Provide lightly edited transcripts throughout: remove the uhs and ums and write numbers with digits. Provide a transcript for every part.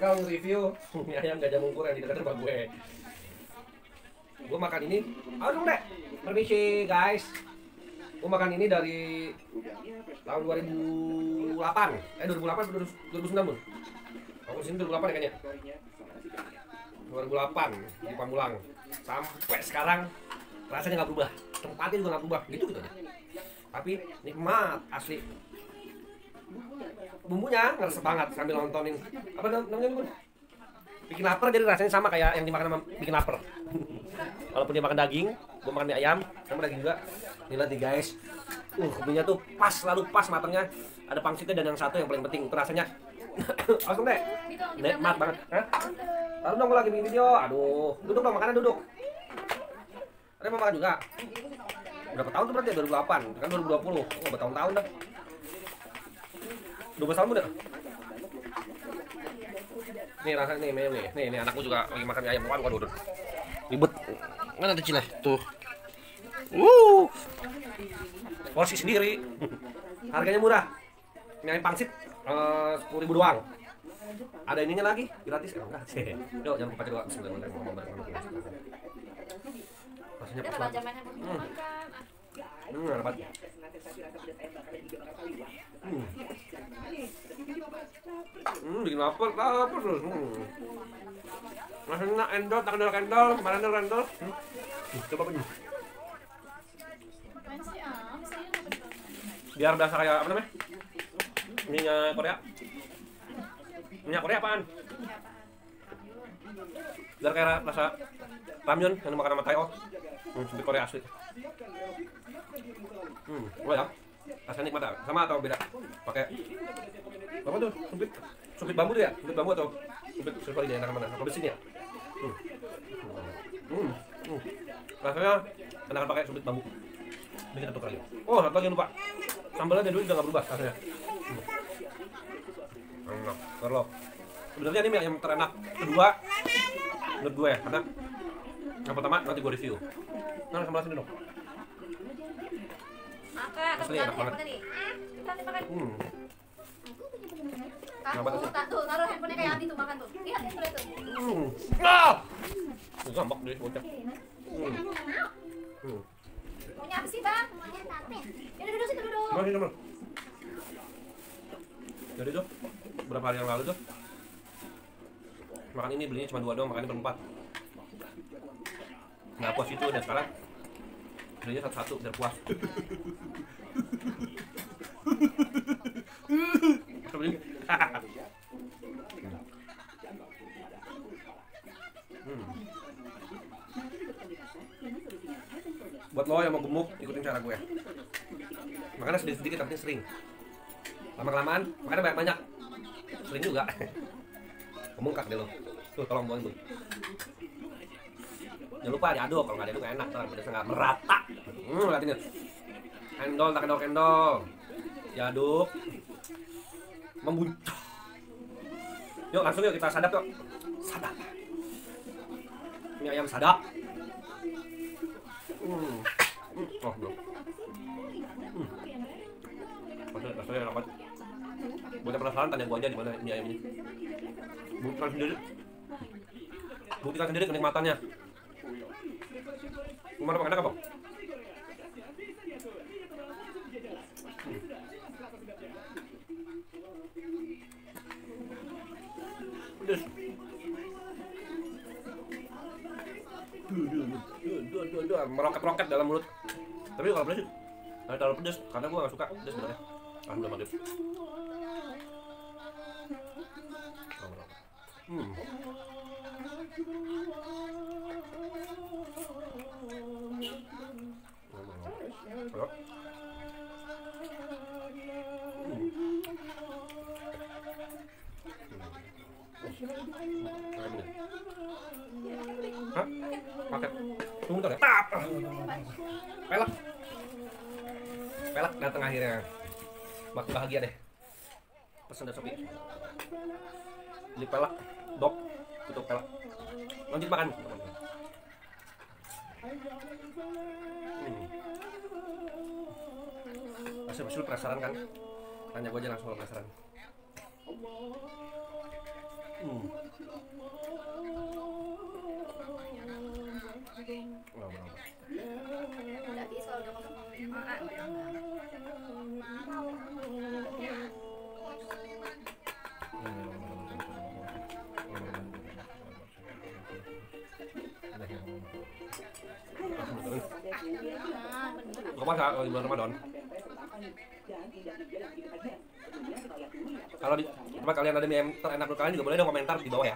Raka nge-review mie ayam Gajah Mungkur yang di dekat rumah gue. Gue makan ini, aduh deh, permisi guys. Gue makan ini dari tahun 2008, 2009 pun. Aku sini 2008 kayaknya. 2008 di Pamulang sampai sekarang rasanya nggak berubah, tempatnya juga nggak berubah, gitu aja. Tapi nikmat asli. Bumbunya ngeresep banget sambil nontonin apa namanya itu? Bikin lapar, jadi rasanya sama kayak yang dimakan sama bikin lapar. Walaupun dia makan daging, gua makan mie ayam, sama daging juga. Nih lihat nih guys, bumbunya tuh pas, lalu pas matangnya. Ada pangsitnya dan yang satu yang paling penting, itu rasanya langsung deh, nikmat banget. Lalu dong gua lagi bikin video, aduh, duduk dong makanan duduk. Ada yang mau makan juga. Berapa tahun tuh berarti ya? 2008, kan 2020, oh bertahun-tahun dah. 12 tahun udah. Nih rasanya nih mie nih anakku juga lagi makan mie ayam. Waduh. Ribet. Mana ada Cina tuh. Porsi sendiri. Harganya murah. Mie ayam pangsit 10.000 doang. Ada ininya lagi, gratis kan? Gratis. Yuk, jangan lupa coba sebentar. Rasanya pas banget. Lebat. Bikin lapar terus. Rasanya endol, kendol, kemarin rendol. Coba penuh. Biar berasa kayak apa namanya? Minyak Korea. Minyak Korea apaan? Biar kayak rasa ramyun yang dimakan sama Thai. Seperti Korea asli. Boleh ya? Rasanya nikmat sama atau beda? Pakai apa tuh? Sumpit bambu tuh ya? Sumpit bambu atau sumpit ini enak mana? Sumpit sini ya? Rasanya enakan pakai sumpit bambu. Bikin satu kali. Oh, satu lagi lupa. Sambalnya dari dulu udah nggak berubah rasanya. Enak, terlop. Sebenarnya ini yang terenak kedua menurut gue, karena yang pertama nanti gue review. Nah, sambalnya sini dong. Asli enak banget. Taruh handphonenya kayak Adi tuh makan tuh. Lihat itu boleh tuh. Ah! Ngambek deh bocah. Maunya apa sih, Bang? Maunya sate. Ya duduk situ duduk. Mari nomor. Jadi tuh berapa hari yang lalu tuh makan ini belinya cuma 2 doang, makannya berempat. Nggak puas itu udah sekarang. Belinya satu-satu biar puas. Buat lo yang mau gemuk, ikutin cara gue. Makannya sedikit-sedikit, tapi sering. Lama-kelamaan, makannya banyak-banyak. Sering juga. Kemungkak deh lo. Tuh, tolong buang tuh. Jangan lupa diaduk, kalau nggak diaduk enak, pedasnya nggak merata. Liatin ya. Endol, tak endol. Diaduk. Membuncah. Yuk langsung yuk kita sadap yuk. Sadap. Mie ayam sadap. Oh belum. Rasanya enak banget. Buat yang penasaran tanya gue aja di mana mie ayam ini. Buktikan sendiri. Buktikan sendiri kenikmatannya. Umar apa enak apa? Pedas. Meroket-roket dalam mulut. Tapi kalau pedas, nggak terlalu pedas karena gue nggak suka pedas sebenarnya. Alhamdulillah. Hah? Paket. Tunggu bentar ya. Tap. Pelek. Pelek datang akhirnya. Makin bahagia deh. Pesan dari Shopee. Beli pelek, dok, tutup pelek. Lanjut makan. Masih penasaran kan? Tanya gue aja langsung penasaran. puasa kalau di bulan Ramadan. Kalau di tempat kalian ada mie yang terenak menurut kalian juga boleh dong komentar di bawah ya.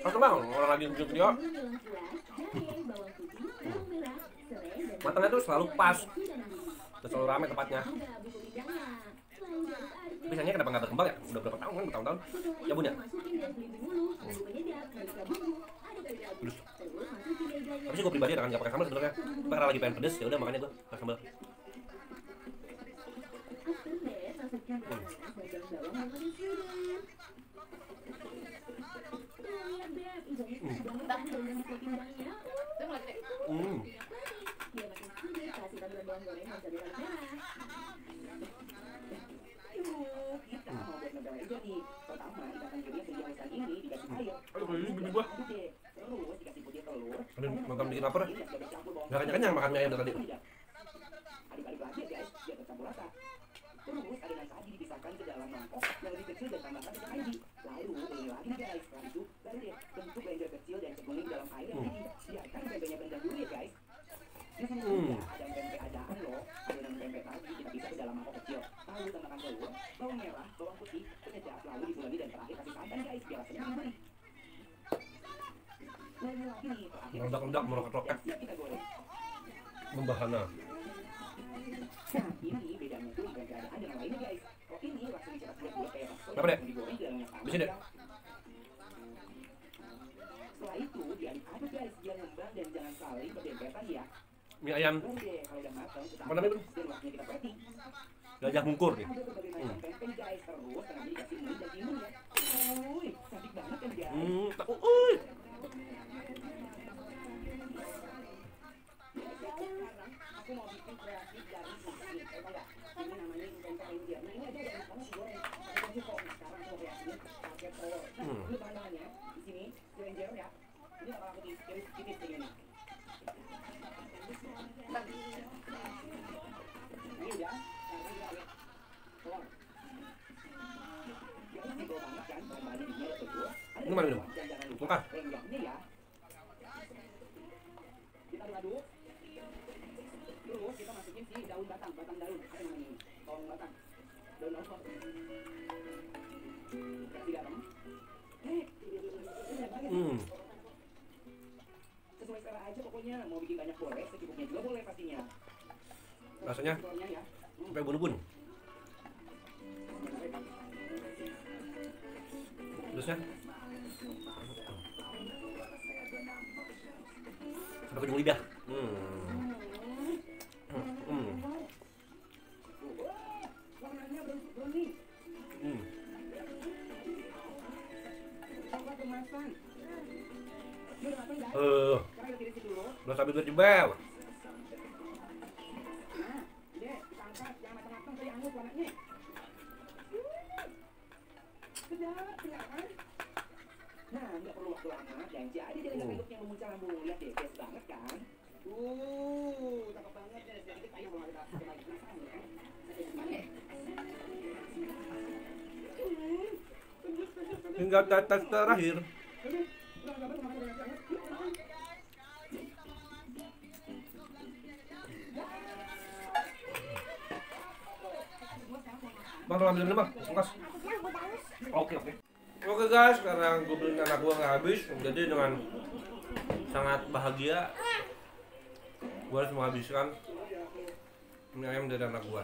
Langsung bang, orang lagi nunjuk video. Matangnya tuh selalu pas, udah selalu rame tempatnya. Biasanya kenapa nggak berkembang ya? Udah berapa tahun kan, bertahun-tahun ya bun ya? Pedes. Tapi sih gue pribadi akan nggak pakai sambal sebenarnya. Karena lagi pengen pedes, ya udah makanya gue pakai sambal. Makan bikin lapar, nggak kenyang-kenyang makan mie ayam tadi. Meledak-ledak, meroket-roket, membahana. Kenapa deh? Bisa deh? Mie ayam apa namanya itu? Gajah mungkur deh. Ini mana minum? Bukan. Sesuai selera aja pokoknya, mau bikin banyak boleh, secukupnya juga boleh pastinya. Rasanya sampai bun-bun. Terusnya sampai ke ujung lidah. Udah sambil berjebel. Nah, nggak perlu waktu lama, janji aja jadi bentuknya memuncak rambut, lihat deh, best banget kan? Cakep banget ya, sedikit ayo belum ada lagi penasaran ya? Hingga tetes terakhir. Bang, tolong ambilin bang, ongkos. Oke. Oke guys, karena gue beliin anak gue nggak habis, jadi dengan sangat bahagia gue harus menghabiskan mie ayam dari anak gue.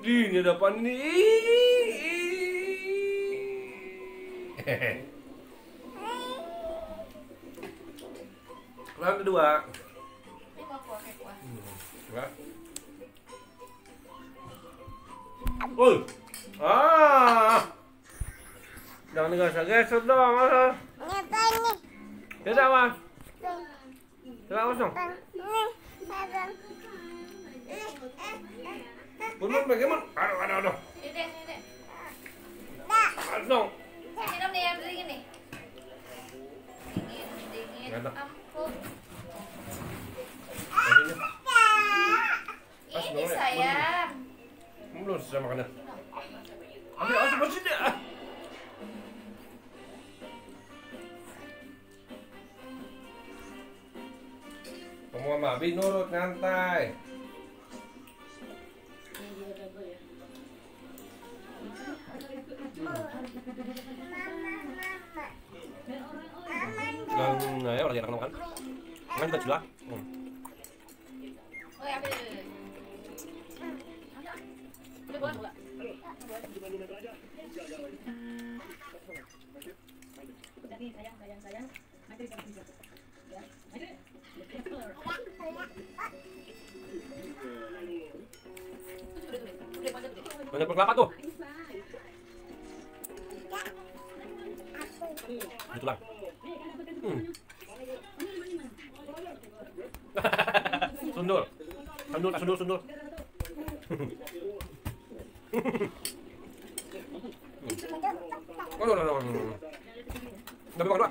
Di depan ini. Lalu kedua. Jangan digeser-geser dong. Tidak mas. Tidak mas dong. Bunun bagaimana? Aduh. Aduh. Minum nih yang dingin nih. Dingin. Ampuh. Ini sayang. Belum selesai makannya. Ambil asap masih dah. Kamu sama Abi nurut nyantai. Nah, ya orang yang makan. Makan juga jelas. Oh ya, jadi sayang Matri kan juga ya Matri banyak berkelapa tuh itulah sundul Tapi kalau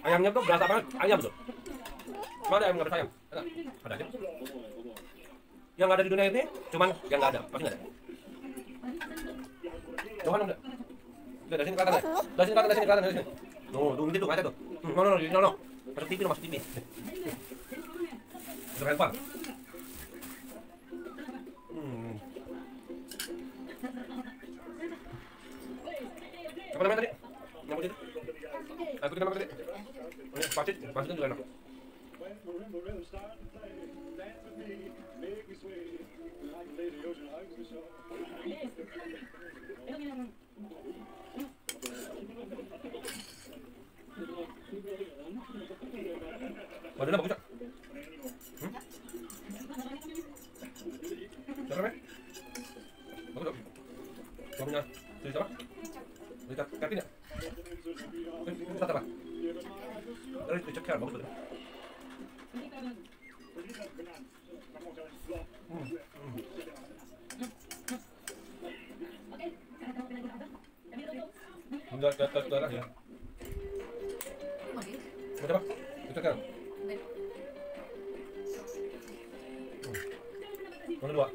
ayamnya tuh berasa banget, ayam tuh. Mana ayam nggak berasa ayam? Ada aja. Yang nggak ada di dunia ini, cuman yang nggak ada, pasti nggak ada. Cuman nggak. Udah dari sini kelihatan nggak? Dari sini kelihatan. Tuh gitu nggak ada tuh. No. Masuk TV loh, masuk TV. Keren banget. Apa namanya tadi? Nyambut itu? Aku kenapa tadi? Pacit juga enak. Badannya bagus tak? Siapa namanya? Bagus tak? Suaminya dari siapa? Dari Katin ya? Itu kata apa? Dari itu cekar, bagus tak? Udah lah ya. Udah apa? Itu kan? Mana dua?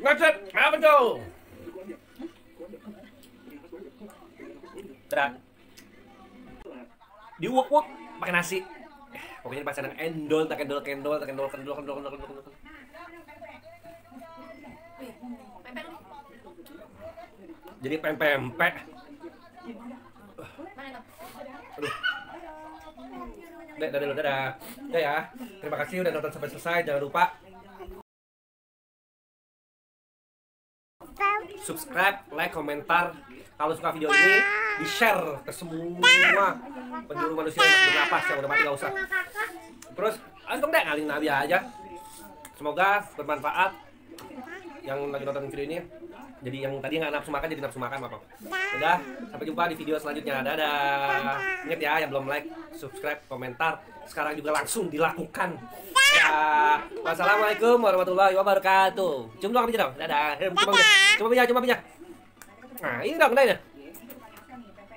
Ngecet, apa tuh? Terang. Diuak-uak pakai nasi. Pokoknya pas sedang endol, tak endol. Jadi pempek. Aduh. Dadah. Udah ya. Terima kasih udah nonton sampai selesai. Jangan lupa subscribe, like, komentar. Kalau suka video ini, di-share ke semua penjuru manusia yang bernapas, yang udah mati gak usah. Terus, untung deh ngaling Nabi aja. Semoga bermanfaat yang lagi nonton video ini. Jadi yang tadi nggak nafsu makan jadi nafsu makan apa? Udah, sampai jumpa di video selanjutnya. Dadah. Ingat ya, yang belum like, subscribe, komentar sekarang juga langsung dilakukan. Ya. Wassalamualaikum warahmatullahi wabarakatuh. Cium dong, cium dong. Dadah. Coba pinjam. Nah, ini dong, ini.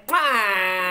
Wah.